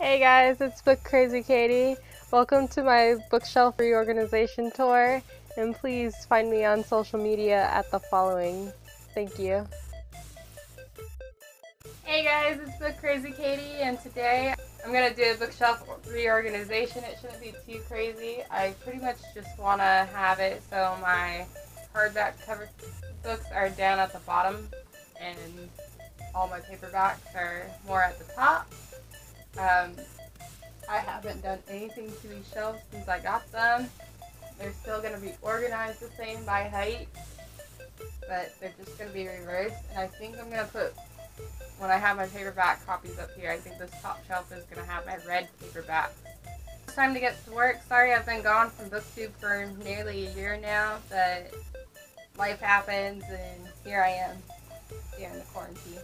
Hey guys, it's Book Crazy Katie. Welcome to my bookshelf reorganization tour, and please find me on social media at the following. Thank you. Hey guys, it's Book Crazy Katie, and today I'm going to do a bookshelf reorganization. It shouldn't be too crazy. I pretty much just want to have it so my hardback cover books are down at the bottom and all my paperbacks are more at the top. I haven't done anything to these shelves since I got them. They're still going to be organized the same by height, but they're just going to be reversed. And I think I'm going to put, when I have my paperback copies up here, I think this top shelf is going to have my red paperback. It's time to get to work. Sorry I've been gone from BookTube for nearly a year now, but life happens and here I am during the quarantine.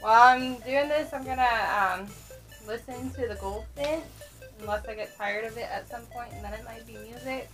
While I'm doing this, I'm gonna listen to the Goldfinch, unless I get tired of it at some point, and then it might be music.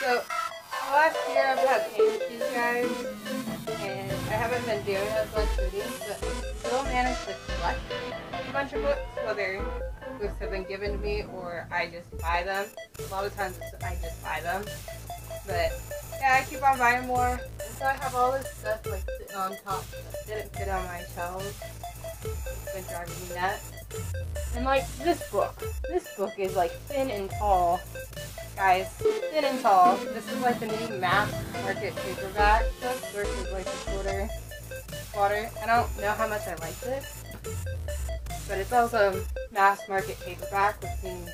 So, last year I've had paint with these guys, and I haven't been doing as much reading, but I still managed to collect a bunch of books, whether books have been given to me or I just buy them. A lot of times I just buy them, but yeah, I keep on buying more, and so I have all this stuff like sitting on top that didn't fit on my shelves. It's been driving me nuts. And like this book is like thin and tall. Guys, thin and tall. This is like the new mass market paperback book versus like the shorter water. I don't know how much I like this, but it's also mass market paperback, which means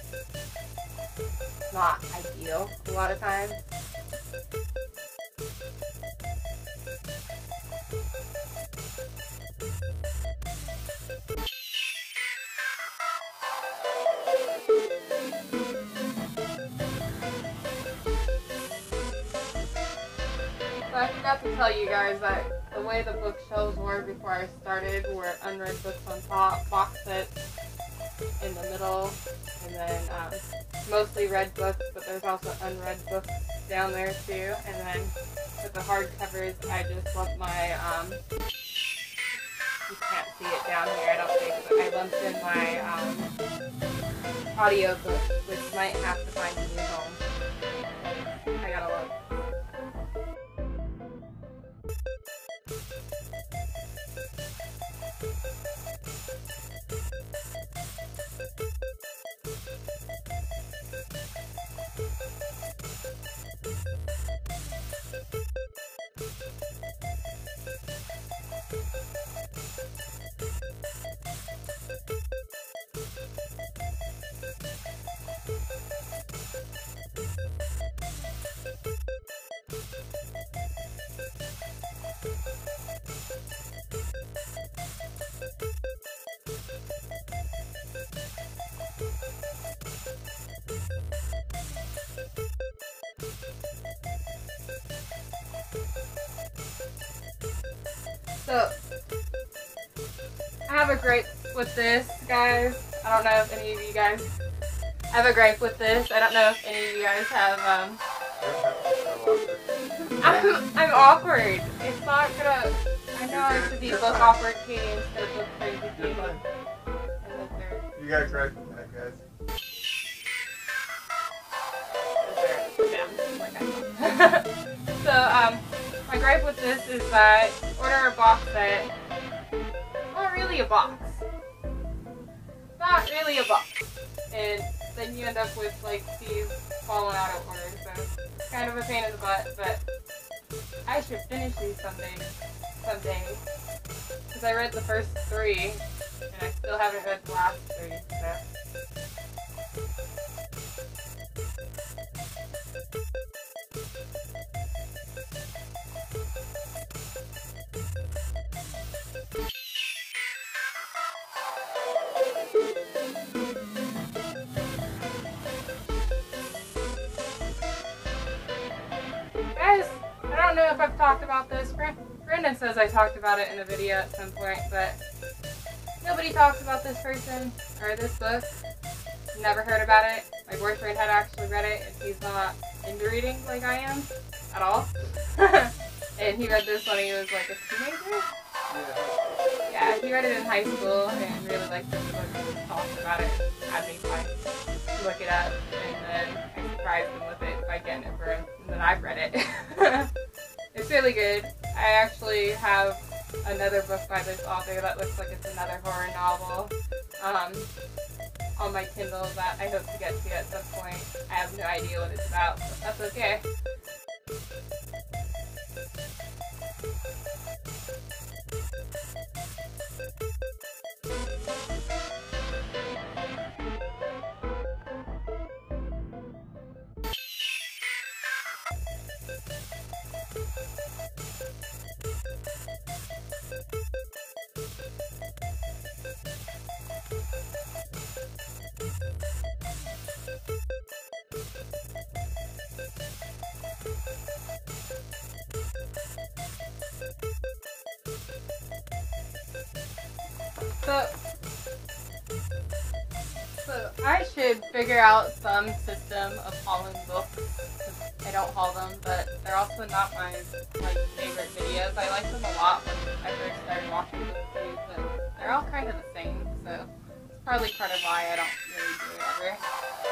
not ideal a lot of times. I forgot to tell you guys that the way the bookshelves were before I started were unread books on top, box sets in the middle, and then mostly read books, but there's also unread books down there too, and then with the hardcovers I just lumped my, you can't see it down here I don't think, but I lumped in my audio books, which might have to find a new home. I gotta look. So, I have a gripe with this, guys. I don't know if any of you guys have a gripe with this. I don't know if any of you guys have, I'm awkward. It's not gonna... I know I should be book awkward Katie instead of book crazy Katie. You got correct with that, guys. So, my gripe with this is that order a box set. Not really a box. Not really a box. And then you end up with, like, these falling out of order, so it's kind of a pain in the butt, but I should finish these someday, because I read the first three, and I still haven't read the last three, I don't know if I've talked about this. Brandon says I talked about it in a video at some point, but nobody talks about this person or this book. Never heard about it. My boyfriend had actually read it, and he's not into reading like I am at all. And he read this when he was like a teenager. Yeah, he read it in high school and really liked this book and talked about it. Had me to look it up, and then I surprised him with it by getting it for him, and then I've read it. It's really good. I actually have another book by this author that looks like it's another horror novel on my Kindle that I hope to get to at some point. I have no idea what it's about, but that's okay. So I should figure out some system of hauling books. I don't haul them, but they're also not my favorite videos. I liked them a lot when I first started watching these, but they're all kind of the same, so it's probably part of why I don't really do it ever.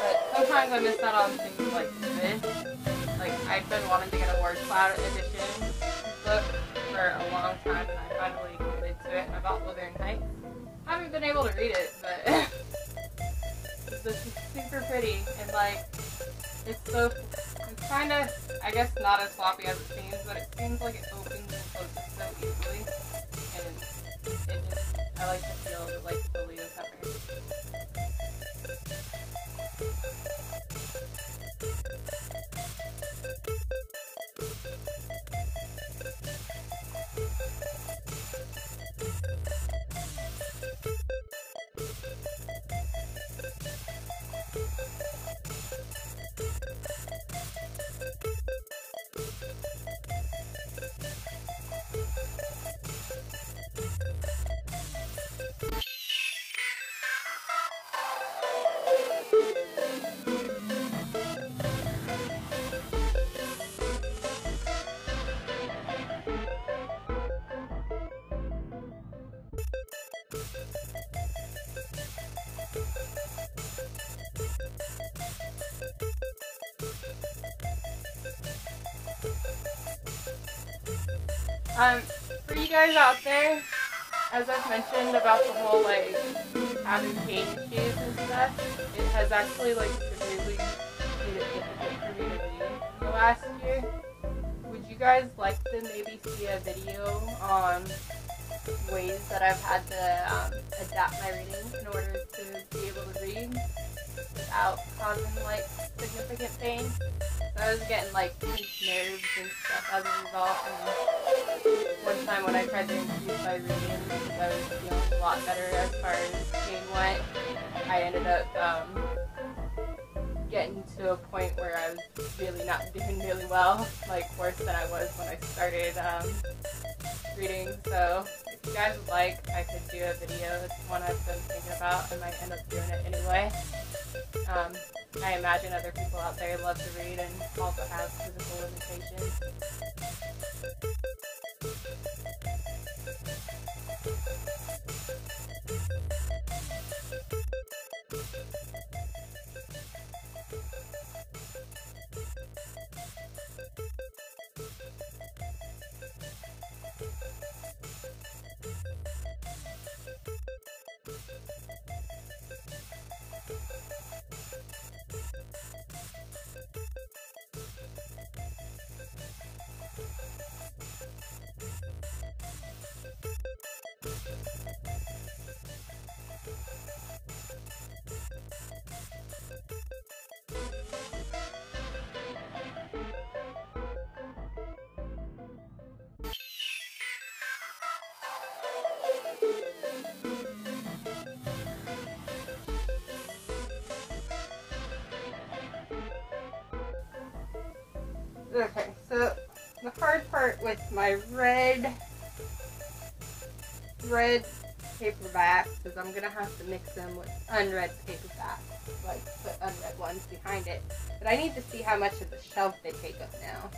But sometimes I miss out on things like this. Like, I've been wanting to get a War Cloud Edition book for a long time, and I finally committed to it. I bought Wuthering Heights. I haven't been able to read it, but this is super pretty, and like, it's kind of, I guess, not as floppy as it seems, but it seems like it opens and closes so easily, and I like the feel of it, like the Leo cover. For you guys out there, as I've mentioned about the whole, like, having cane issues and stuff, it has actually, like, really made it difficult for me to read in the last year. Would you guys like to maybe see a video on ways that I've had to adapt my reading in order to be able to read without causing, like, significant pain? I was getting like pinched nerves and stuff as a result, and one time when I tried to increase my reading because I was feeling a lot better as far as pain went, I ended up getting to a point where I was really not doing really well, like worse than I was when I started reading. So if you guys would like, I could do a video. It's one I've been thinking about. I might end up doing it anyway. I imagine other people out there love to read and also have physical limitations. Okay, so the hard part with my red paperbacks is I'm gonna have to mix them with unread paperbacks, like put unread ones behind it. But I need to see how much of the shelf they take up now.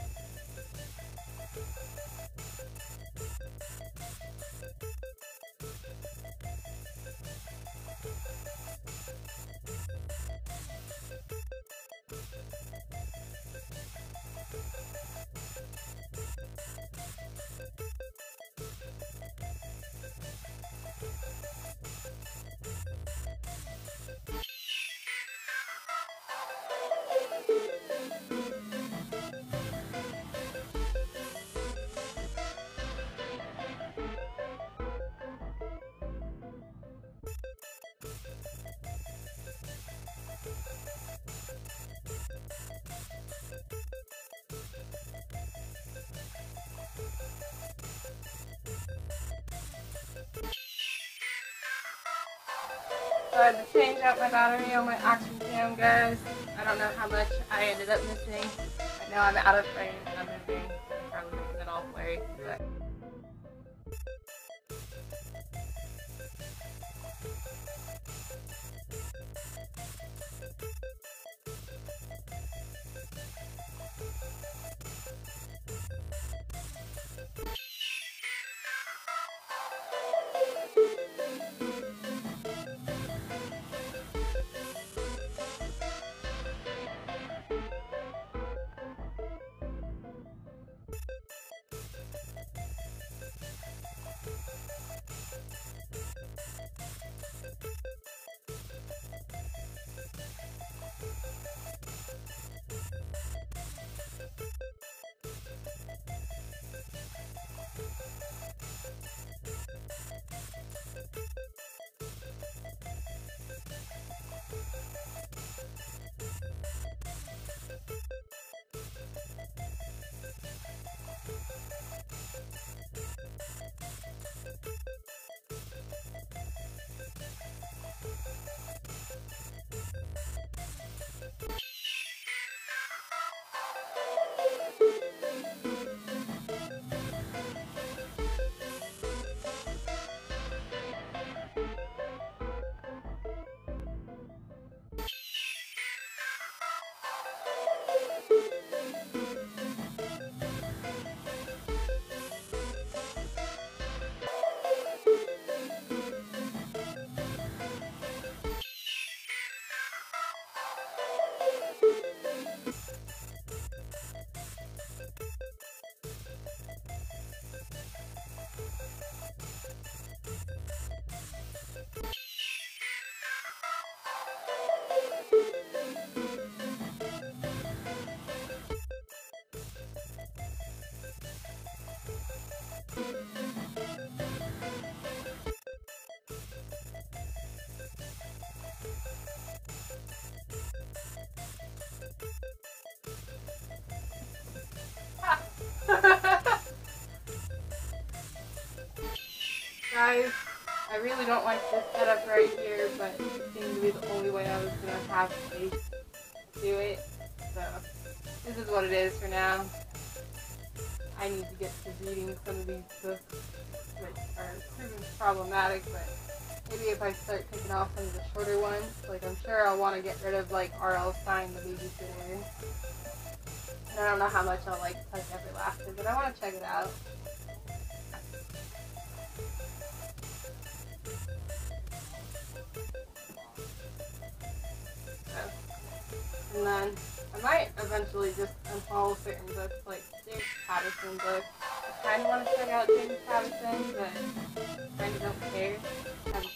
So I had to change out my battery on my Action Cam, guys. I don't know how much I ended up missing. I know I'm out of frame and I'm moving, so I'm probably making it all blurry. But guys, I really don't like this setup right here, but it seemed to be the only way I was gonna have space to do it. So this is what it is for now. I need to get to reading some of these books, which are proven problematic, but maybe if I start taking off some of the shorter ones, like I'm sure I'll want to get rid of like R.L. Stine, the babysitter. And I don't know how much I'll like Touch Everlasting, but I want to check it out. So, and then I might eventually just unfollow certain books, like James Patterson books. I kind of want to check out James Patterson, but I kind of don't care. I have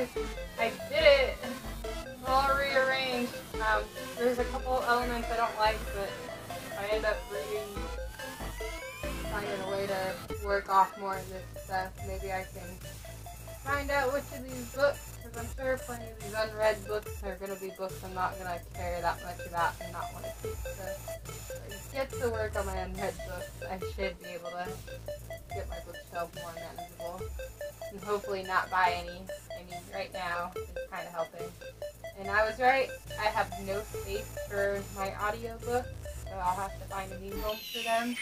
a feeling. Guys, I did it! It's all rearranged. There's a couple elements I don't like, but if I end up reading, finding a way to work off more of this stuff, maybe I can find out which of these books, because I'm sure plenty of these unread books are going to be books I'm not going to care that much about and not want to keep. So if I get to work on my unread books, I should be able to get my bookshelf more manageable. And hopefully not buy any. I mean, right now, it's kind of helping. And I was right, I have no space for my audiobooks, so I'll have to find a new home for them.